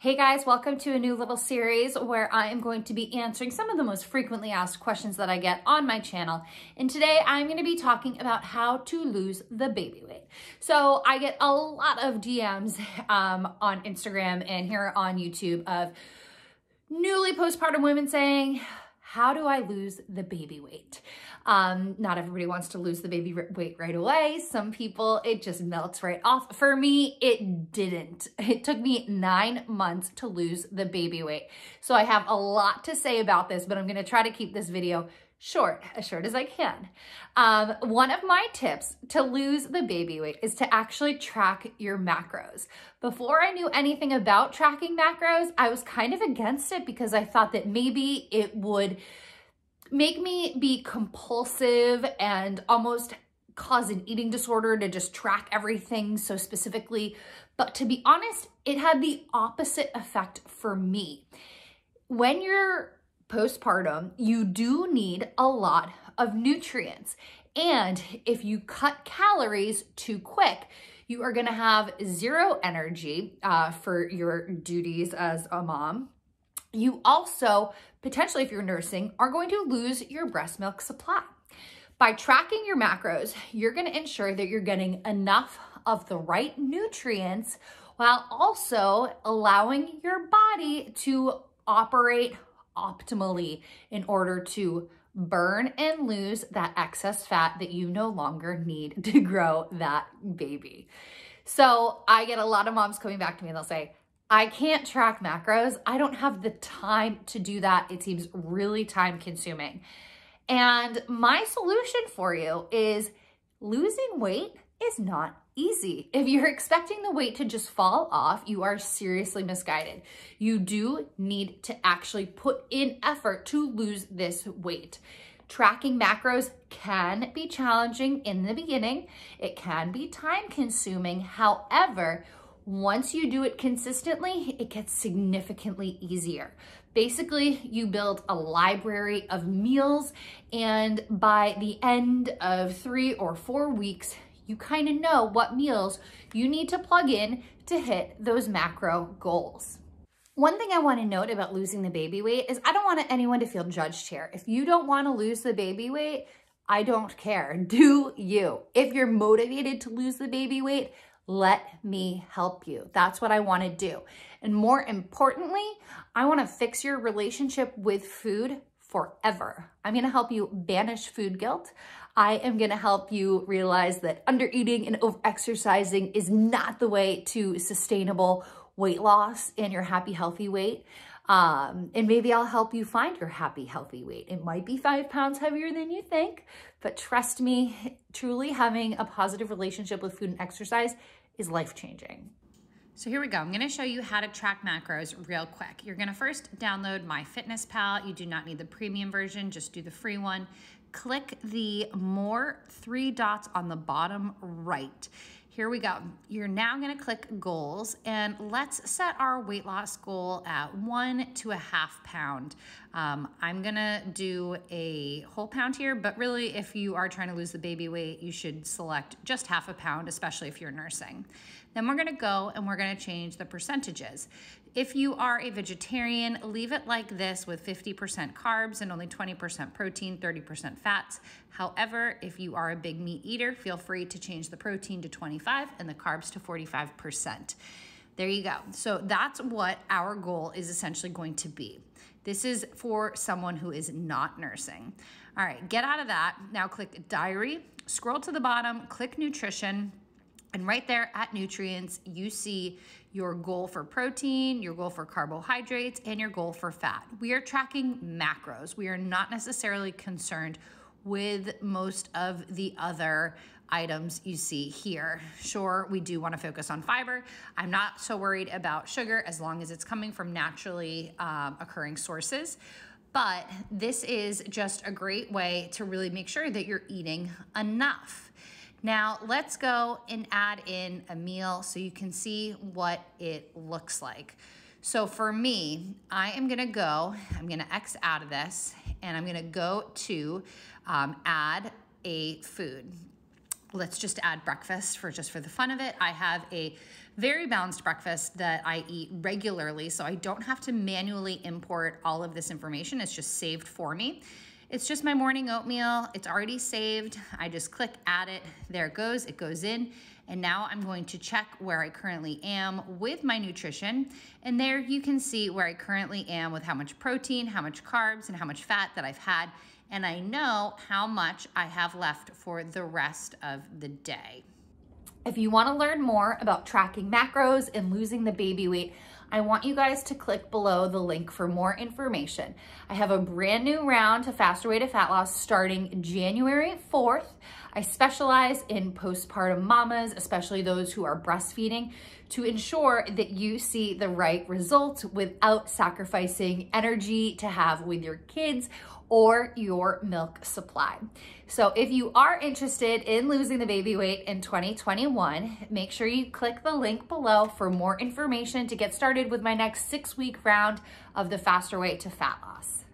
Hey guys, welcome to a new little series where I am going to be answering some of the most frequently asked questions that I get on my channel. And today I'm gonna be talking about how to lose the baby weight. So I get a lot of DMs on Instagram and here on YouTube of newly postpartum women saying, how do I lose the baby weight? Not everybody wants to lose the baby weight right away. Some people, it just melts right off. For me, it didn't. It took me 9 months to lose the baby weight. So I have a lot to say about this, but I'm gonna try to keep this video short, as short as I can. One of my tips to lose the baby weight is to actually track your macros. Before I knew anything about tracking macros, I was kind of against it because I thought that maybe it would make me be compulsive and almost cause an eating disorder to just track everything so specifically. But to be honest, it had the opposite effect for me. When you're postpartum, you do need a lot of nutrients. And if you cut calories too quick, you are gonna have zero energy for your duties as a mom. You also, potentially if you're nursing, are going to lose your breast milk supply. By tracking your macros, you're gonna ensure that you're getting enough of the right nutrients while also allowing your body to operate optimally in order to burn and lose that excess fat that you no longer need to grow that baby. So I get a lot of moms coming back to me and they'll say, I can't track macros. I don't have the time to do that. It seems really time consuming. And my solution for you is losing weight is not easy. If you're expecting the weight to just fall off, you are seriously misguided. You do need to actually put in effort to lose this weight. Tracking macros can be challenging in the beginning. It can be time consuming. However, once you do it consistently, it gets significantly easier. Basically, you build a library of meals, and by the end of 3 or 4 weeks, you kind of know what meals you need to plug in to hit those macro goals. One thing I want to note about losing the baby weight is I don't want anyone to feel judged here. If you don't want to lose the baby weight, I don't care. Do you? If you're motivated to lose the baby weight, let me help you. That's what I want to do. And more importantly, I want to fix your relationship with food forever. I'm gonna help you banish food guilt. I am gonna help you realize that undereating and overexercising is not the way to sustainable weight loss and your happy, healthy weight. And maybe I'll help you find your happy, healthy weight. It might be 5 pounds heavier than you think, but trust me, truly having a positive relationship with food and exercise is life-changing. So here we go. I'm going to show you how to track macros real quick. You're going to first download MyFitnessPal. You do not need the premium version. Just do the free one. Click the more 3 dots on the bottom right. Here we go. You're now going to click goals, and let's set our weight loss goal at 1 to 1/2 pound. I'm going to do a whole pound here, but really if you are trying to lose the baby weight, you should select just 1/2 pound, especially if you're nursing. Then we're going to go and we're going to change the percentages. If you are a vegetarian, leave it like this with 50% carbs and only 20% protein, 30% fats. However, if you are a big meat eater, feel free to change the protein to 25% and the carbs to 45%. There you go. So that's what our goal is essentially going to be. This is for someone who is not nursing. All right, get out of that. Now click diary, scroll to the bottom, click nutrition, and right there at nutrients, you see your goal for protein, your goal for carbohydrates, and your goal for fat. We are tracking macros. We are not necessarily concerned with most of the other items you see here. Sure, we do want to focus on fiber. I'm not so worried about sugar as long as it's coming from naturally occurring sources. But this is just a great way to really make sure that you're eating enough. Now let's go and add in a meal so you can see what it looks like. So for me, I am gonna go, I'm gonna X out of this, and I'm gonna go to add a food. let's just add breakfast for the fun of it. I have a very balanced breakfast that I eat regularly, so I don't have to manually import all of this information. It's just saved for me. It's just my morning oatmeal. It's already saved. I just click add it. There it goes in. And now I'm going to check where I currently am with my nutrition. And there you can see where I currently am with how much protein, how much carbs, and how much fat that I've had. And I know how much I have left for the rest of the day. If you want to learn more about tracking macros and losing the baby weight, I want you guys to click below the link for more information. I have a brand new round to Faster Way to Fat Loss starting January 4th. I specialize in postpartum mamas, especially those who are breastfeeding, to ensure that you see the right results without sacrificing energy to have with your kids or your milk supply. So if you are interested in losing the baby weight in 2021, make sure you click the link below for more information to get started with my next 6-week round of the Faster Way to Fat Loss.